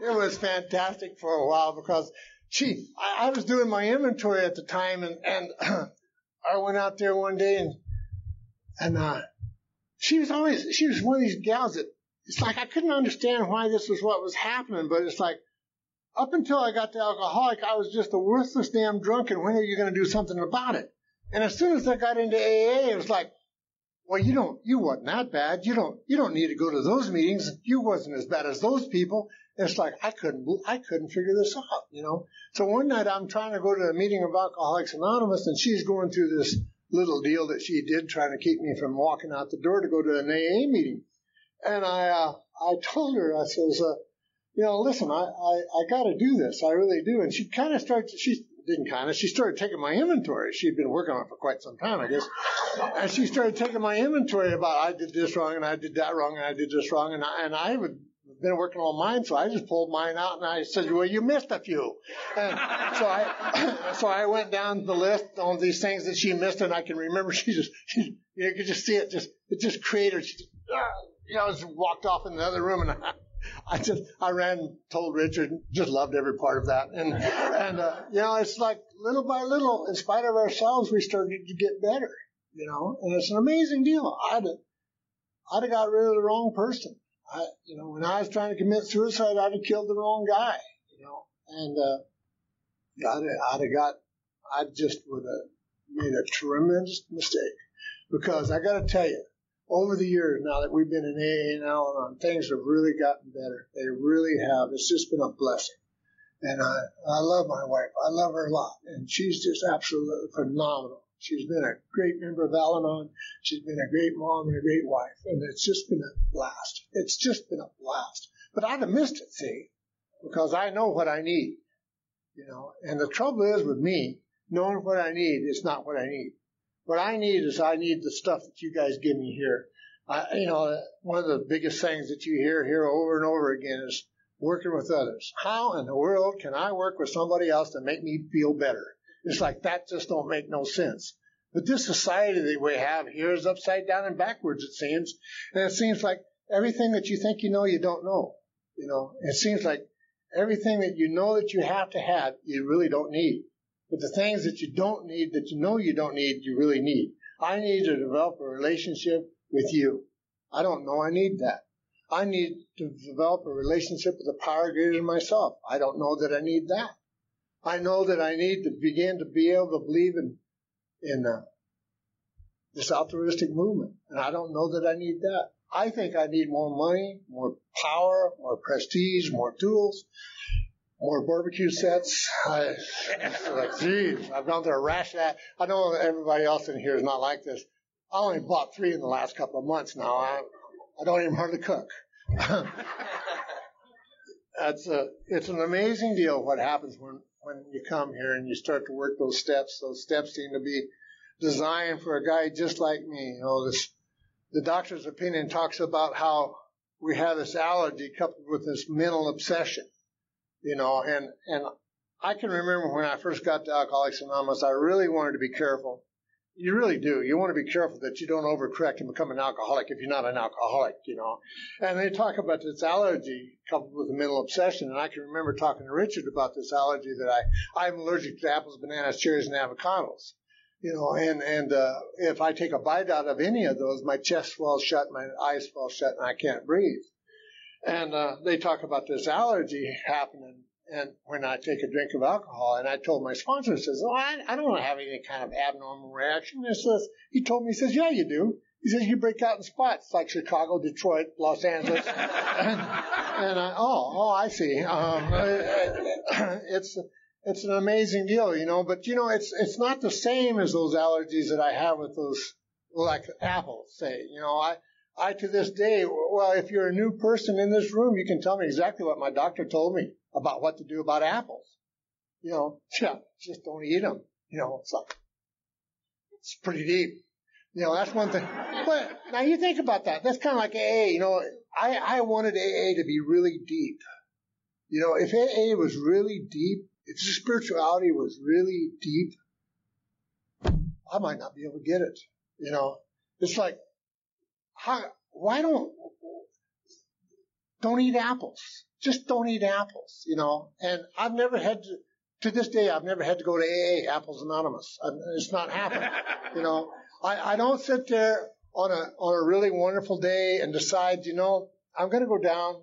It was fantastic for a while because, gee, I, I was doing my inventory at the time, and, and I went out there one day and, and uh, she was always, she was one of these gals that, it's like I couldn't understand why this was what was happening, but it's like, up until I got to alcoholic, I was just a worthless damn drunk, and when are you going to do something about it? And as soon as I got into A A, it was like, well, you don't, you wasn't that bad. You don't, you don't need to go to those meetings. You wasn't as bad as those people. And it's like, I couldn't, I couldn't figure this out, you know? So one night I'm trying to go to a meeting of Alcoholics Anonymous, and she's going through this little deal that she did trying to keep me from walking out the door to go to an A A meeting. And I uh, I told her, I says, uh, you know, listen, I, I, I got to do this. I really do. And she kind of started, she didn't kind of, she started taking my inventory. She'd been working on it for quite some time, I guess. And she started taking my inventory about I did this wrong and I did that wrong and I did this wrong. And I, and I would been working on mine, so I just pulled mine out and I said, well, you missed a few. And so I so I went down the list on these things that she missed, and I can remember she just, she, you could just see it, just it just created, she just, you know, just walked off in the other room, and I, I just, I ran and told Richard, just loved every part of that. And, and uh, you know, it's like little by little, in spite of ourselves, we started to get better, you know, and it's an amazing deal. I'd have, I'd have got rid of the wrong person. I, you know, when I was trying to commit suicide, I'd have killed the wrong guy, you know, and uh, I'd, I'd have got, I just would have made a tremendous mistake, because I got to tell you, over the years now that we've been in A A and Al-Anon, things have really gotten better. They really have. It's just been a blessing, and I, I love my wife. I love her a lot, and she's just absolutely phenomenal. She's been a great member of Al-Anon. She's been a great mom and a great wife. And it's just been a blast. It's just been a blast. But I'd have missed it, see, because I know what I need, you know. And the trouble is with me, knowing what I need is not what I need. What I need is I need the stuff that you guys give me here. I, you know, one of the biggest things that you hear here over and over again is working with others. How in the world can I work with somebody else to make me feel better? It's like that just don't make no sense. But this society that we have here is upside down and backwards, it seems. And it seems like everything that you think you know, you don't know. You know, it seems like everything that you know that you have to have, you really don't need. But the things that you don't need, that you know you don't need, you really need. I need to develop a relationship with you. I don't know I need that. I need to develop a relationship with a power greater than myself. I don't know that I need that. I know that I need to begin to be able to believe in in uh, this altruistic movement, and I don't know that I need that. I think I need more money, more power, more prestige, more tools, more barbecue sets. I, I'm like, geez, I'm down there rash that. I know everybody else in here is not like this. I only bought three in the last couple of months now. I, I don't even hardly cook. That's a, it's an amazing deal what happens when, when you come here and you start to work those steps. Those steps seem to be designed for a guy just like me. You know, this, the doctor's opinion talks about how we have this allergy coupled with this mental obsession, you know, and, and I can remember when I first got to Alcoholics Anonymous, I really wanted to be careful. You really do. You want to be careful that you don't overcorrect and become an alcoholic if you're not an alcoholic, you know. And they talk about this allergy coupled with a mental obsession. And I can remember talking to Richard about this allergy that I, I'm allergic to apples, bananas, cherries, and avocados. You know, and, and uh, if I take a bite out of any of those, my chest falls shut, my eyes fall shut, and I can't breathe. And uh, they talk about this allergy happening. And when I take a drink of alcohol, and I told my sponsor, says, oh, I, I don't have any kind of abnormal reaction. He says, he told me, he says, yeah, you do. He says, you break out in spots like Chicago, Detroit, Los Angeles. and and I, oh, oh, I see. Um, it's it's an amazing deal, you know. But, you know, it's it's not the same as those allergies that I have with those, like apples, say. You know, I, I to this day, well, if you're a new person in this room, you can tell me exactly what my doctor told me about what to do about apples. You know, yeah, just don't eat them. You know, it's like, it's pretty deep. You know, that's one thing. But now you think about that. That's kind of like A A. You know, I, I wanted A A to be really deep. You know, if A A was really deep, if spirituality was really deep, I might not be able to get it. You know, it's like, how, why don't, don't eat apples. Just don't eat apples, you know. And I've never had to, to this day, I've never had to go to A A, Apples Anonymous. I'm, it's not happened, you know. I, I don't sit there on a on a really wonderful day and decide, you know, I'm going to go down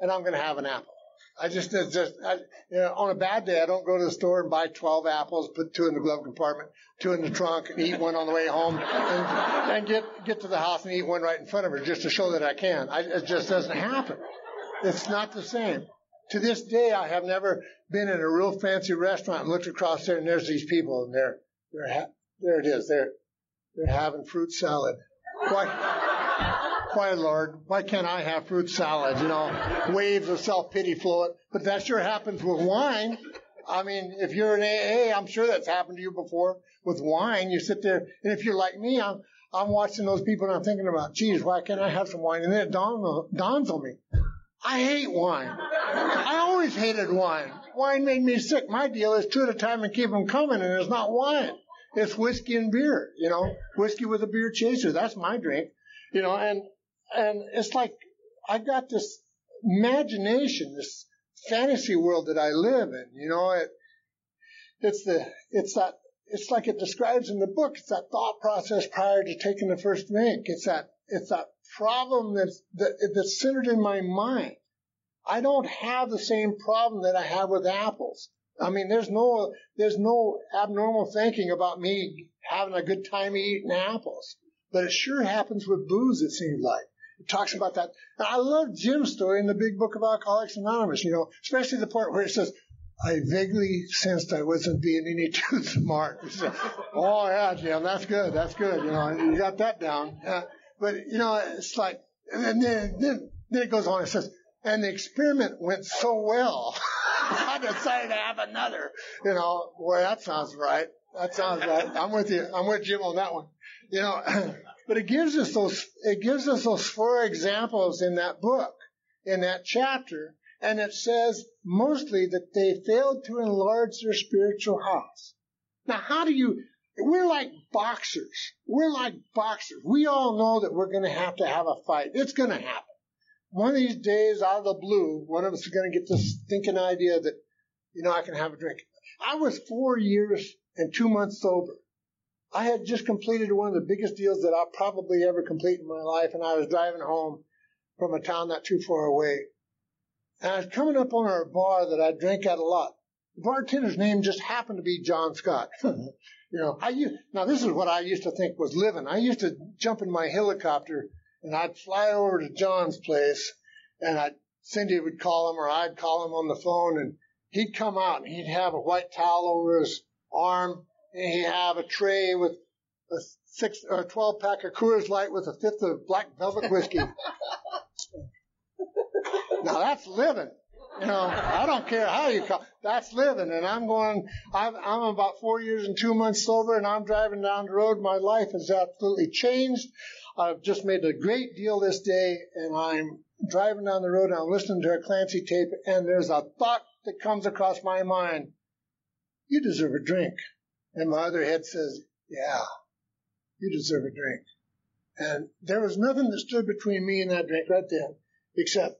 and I'm going to have an apple. I just, it's just I, you know, on a bad day, I don't go to the store and buy twelve apples, put two in the glove compartment, two in the trunk, and eat one on the way home, and, and get get to the house and eat one right in front of her just to show that I can. I, it just doesn't happen. It's not the same. To this day, I have never been in a real fancy restaurant and looked across there, and there's these people, and they're, they're ha- there it is. They're, they're having fruit salad. Why, why, Lord, why can't I have fruit salad? You know, waves of self-pity flow. But that sure happens with wine. I mean, if you're an A A, I'm sure that's happened to you before. With wine, you sit there, and if you're like me, I'm I'm watching those people, and I'm thinking about, geez, why can't I have some wine? And then it dawn, dawns on me. I hate wine. I always hated wine. Wine made me sick. My deal is two at a time and keep them coming, and it's not wine. It's whiskey and beer, you know, whiskey with a beer chaser. That's my drink, you know, and and it's like I got this imagination, this fantasy world that I live in, you know. It, it's the it's that it's like it describes in the book. It's that thought process prior to taking the first drink. It's that it's that. problem that's, that, that's centered in my mind. I don't have the same problem that I have with apples. I mean, there's no there's no abnormal thinking about me having a good time eating apples. But it sure happens with booze, it seems like. It talks about that. And I love Jim's story in the big book of Alcoholics Anonymous, you know, especially the part where it says, I vaguely sensed I wasn't being any too smart. Says, oh, yeah, Jim, that's good, that's good. You know, you got that down. Yeah. But, you know, it's like, and then, then, then it goes on and says, and the experiment went so well, I decided to have another. You know, boy, that sounds right. That sounds right. I'm with you. I'm with Jim on that one. You know, but it gives us those, it gives us those four examples in that book, in that chapter, and it says mostly that they failed to enlarge their spiritual house. Now, how do you... We're like boxers. We're like boxers. We all know that we're going to have to have a fight. It's going to happen. One of these days, out of the blue, one of us is going to get this stinking idea that, you know, I can have a drink. I was four years and two months sober. I had just completed one of the biggest deals that I'll probably ever complete in my life, and I was driving home from a town not too far away. And I was coming up on a bar that I drank at a lot. The bartender's name just happened to be John Scott. You know, I used, now this is what I used to think was living. I used to jump in my helicopter and I'd fly over to John's place, and I'd, Cindy would call him or I'd call him on the phone, and he'd come out and he'd have a white towel over his arm, and he'd have a tray with a six or a twelve pack of Coors Light with a fifth of Black Velvet whiskey. Now that's living. You know, I don't care how you call. That's living, and I'm going. I'm, I'm about four years and two months sober, and I'm driving down the road. My life has absolutely changed. I've just made a great deal this day, and I'm driving down the road, and I'm listening to a Clancy tape, and there's a thought that comes across my mind. You deserve a drink, and my other head says, "Yeah, you deserve a drink." And there was nothing that stood between me and that drink right then, except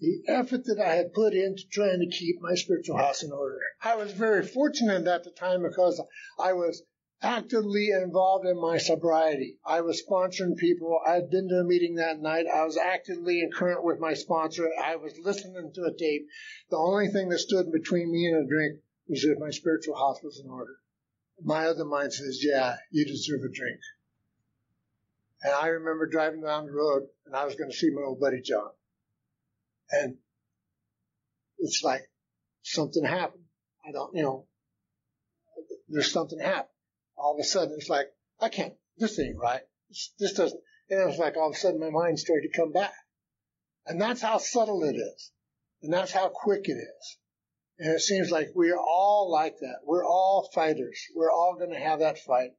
the effort that I had put into trying to keep my spiritual house in order. I was very fortunate at the time because I was actively involved in my sobriety. I was sponsoring people. I had been to a meeting that night. I was actively in current with my sponsor. I was listening to a tape. The only thing that stood between me and a drink was if my spiritual house was in order. My other mind says, yeah, you deserve a drink. And I remember driving down the road, and I was going to see my old buddy John. And it's like something happened. I don't, you know, there's something happened. All of a sudden, it's like, I can't, this ain't right. This, this doesn't, and it's like all of a sudden my mind started to come back. And that's how subtle it is. And that's how quick it is. And it seems like we're all like that. We're all fighters. We're all going to have that fight,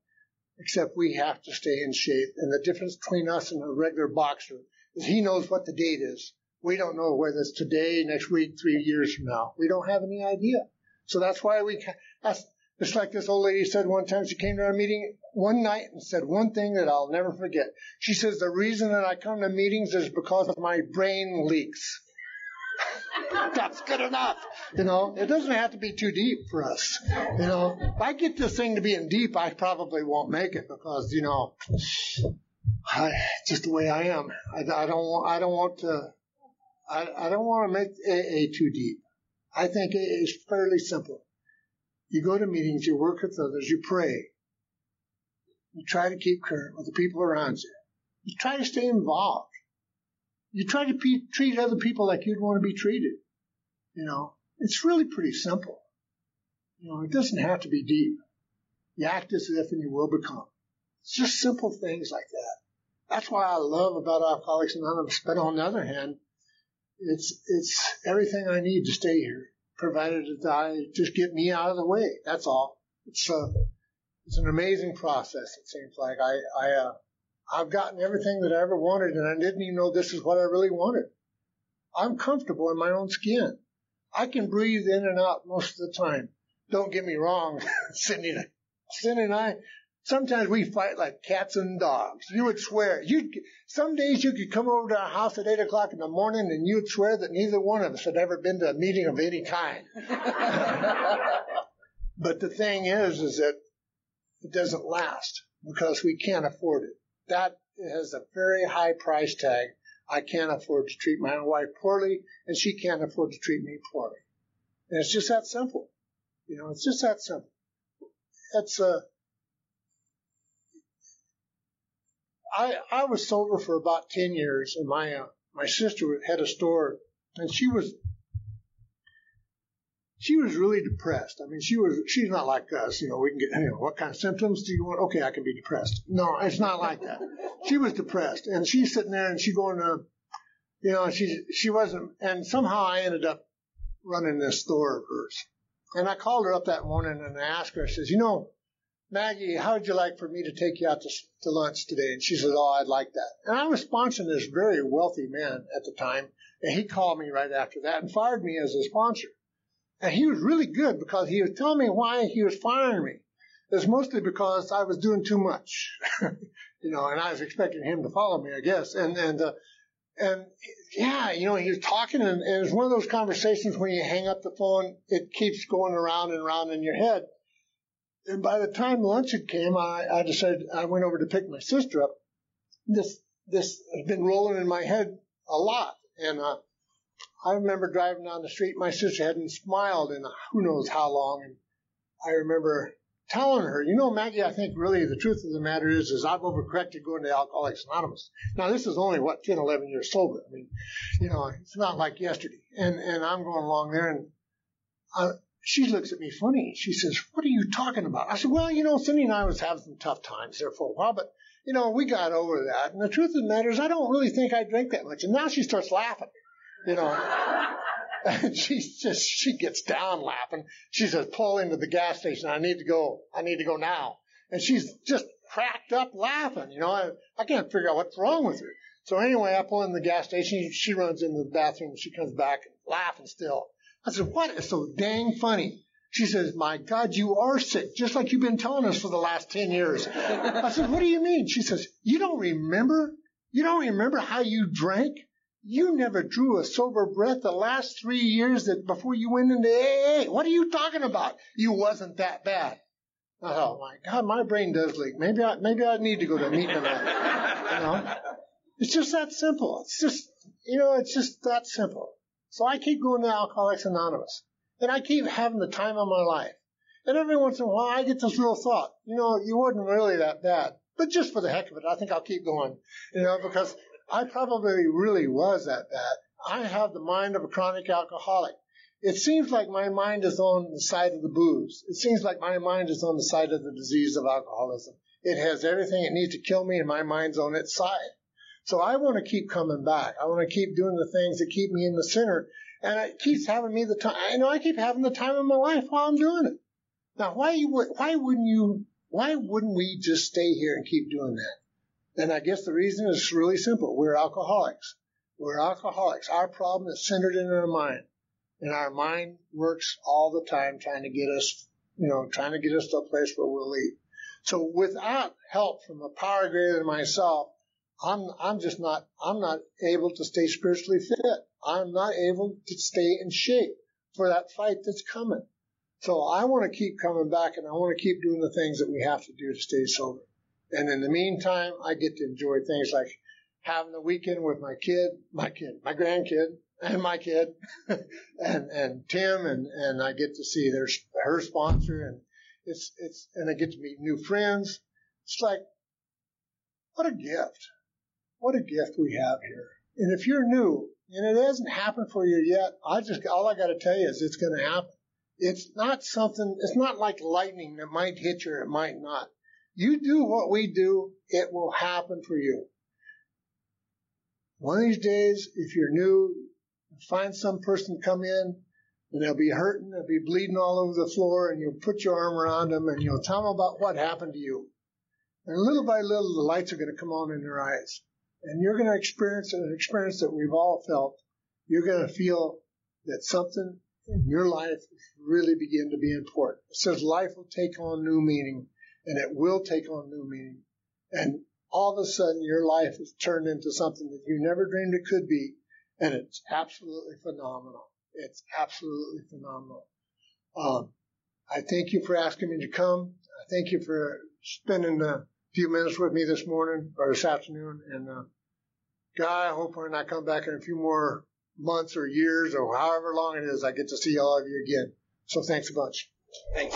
except we have to stay in shape. And the difference between us and a regular boxer is he knows what the date is. We don't know whether it's today, next week, three years from now. We don't have any idea. So that's why we, that's, it's like this old lady said one time. She came to our meeting one night and said one thing that I'll never forget. She says, the reason that I come to meetings is because my brain leaks. That's good enough. You know, it doesn't have to be too deep for us. You know, if I get this thing to being deep, I probably won't make it because, you know, I, just the way I am. I, I don't want, I don't want to. I, I don't want to make A A too deep. I think A A is fairly simple. You go to meetings, you work with others, you pray. You try to keep current with the people around you. You try to stay involved. You try to pe- treat other people like you'd want to be treated. You know, it's really pretty simple. You know, it doesn't have to be deep. You act as if and you will become. It's just simple things like that. That's what I love about Alcoholics Anonymous. But on the other hand, It's it's everything I need to stay here, provided that I just get me out of the way. That's all. It's a, it's an amazing process. It seems like I I uh, I've gotten everything that I ever wanted, and I didn't even know this is what I really wanted. I'm comfortable in my own skin. I can breathe in and out most of the time. Don't get me wrong, Cindy and I, Cindy and I. Sometimes we fight like cats and dogs. You would swear. You'd, some days you could come over to our house at eight o'clock in the morning and you'd swear that neither one of us had ever been to a meeting of any kind. But the thing is, is that it doesn't last because we can't afford it. That has a very high price tag. I can't afford to treat my own wife poorly, and she can't afford to treat me poorly. And it's just that simple. You know, it's just that simple. That's a... I, I was sober for about ten years, and my uh, my sister had a store, and she was she was really depressed. I mean, she was she's not like us, you know. We can get, you know, what kind of symptoms do you want? Okay, I can be depressed. No, it's not like that. She was depressed, and she's sitting there, and she's going, uh, you know, she she wasn't, and somehow I ended up running this store of hers. And I called her up that morning, and I asked her, I says, you know, Maggie, how would you like for me to take you out to, to lunch today? And she said, oh, I'd like that. And I was sponsoring this very wealthy man at the time, and he called me right after that and fired me as a sponsor. And he was really good because he was telling me why he was firing me. It was mostly because I was doing too much, you know, and I was expecting him to follow me, I guess. And, and, uh, and yeah, you know, he was talking, and, and it was one of those conversations when you hang up the phone, it keeps going around and around in your head. And by the time lunch had came, I, I decided I went over to pick my sister up. This this has been rolling in my head a lot. And uh, I remember driving down the street. My sister hadn't smiled in who knows how long. And I remember telling her, you know, Maggie, I think really the truth of the matter is, is I've overcorrected going to Alcoholics Anonymous. Now, this is only, what, ten, eleven years sober. I mean, you know, it's not like yesterday. And, and I'm going along there, and Uh, she looks at me funny. She says, what are you talking about? I said, well, you know, Cindy and I was having some tough times there for a while, but, you know, we got over that. And the truth of the matter is I don't really think I drank that much. And now she starts laughing, you know. And she's just, she gets down laughing. She says, pull into the gas station. I need to go. I need to go now. And she's just cracked up laughing. You know, I, I can't figure out what's wrong with her. So anyway, I pull in the gas station. She runs into the bathroom. She comes back laughing still. I said, what is so dang funny? She says, my God, you are sick, just like you've been telling us for the last ten years. I said, what do you mean? She says, you don't remember? You don't remember how you drank? You never drew a sober breath the last three years that before you went into A A. What are you talking about? You wasn't that bad. I thought, oh my God, my brain does leak. Maybe I, maybe I need to go to a meeting tonight. You know? It's just that simple. It's just, you know, it's just that simple. So I keep going to Alcoholics Anonymous, and I keep having the time of my life. And every once in a while, I get this little thought, you know, you weren't really that bad. But just for the heck of it, I think I'll keep going, you know, because I probably really was that bad. I have the mind of a chronic alcoholic. It seems like my mind is on the side of the booze. It seems like my mind is on the side of the disease of alcoholism. It has everything it needs to kill me, and my mind's on its side. So I want to keep coming back. I want to keep doing the things that keep me in the center. And it keeps having me the time. I know I keep having the time of my life while I'm doing it. Now, why you, why wouldn't you, why wouldn't we just stay here and keep doing that? And I guess the reason is really simple. We're alcoholics. We're alcoholics. Our problem is centered in our mind. And our mind works all the time trying to get us, you know, trying to get us to a place where we'll leave. So without help from a power greater than myself, I'm, I'm just not, I'm not able to stay spiritually fit. I'm not able to stay in shape for that fight that's coming. So I want to keep coming back, and I want to keep doing the things that we have to do to stay sober. And in the meantime, I get to enjoy things like having a weekend with my kid, my kid, my grandkid, and my kid, and, and Tim, and, and I get to see their, her sponsor, and it's, it's, and I get to meet new friends. It's like, what a gift. What a gift we have here. And if you're new and it hasn't happened for you yet, I just, all I got to tell you is it's going to happen. It's not something, it's not like lightning that might hit you or it might not. You do what we do, it will happen for you. One of these days, if you're new, find some person come in and they'll be hurting, they'll be bleeding all over the floor, and you'll put your arm around them and you'll tell them about what happened to you. And little by little, the lights are going to come on in their eyes. And you're going to experience an experience that we've all felt. You're going to feel that something in your life really begin to be important. It says life will take on new meaning, and it will take on new meaning. And all of a sudden, your life is turned into something that you never dreamed it could be, and it's absolutely phenomenal. It's absolutely phenomenal. Um, I thank you for asking me to come. I thank you for spending the few minutes with me this morning or this afternoon, and uh, God, I hope when I come back in a few more months or years or however long it is, I get to see all of you again. So thanks a bunch. Thanks.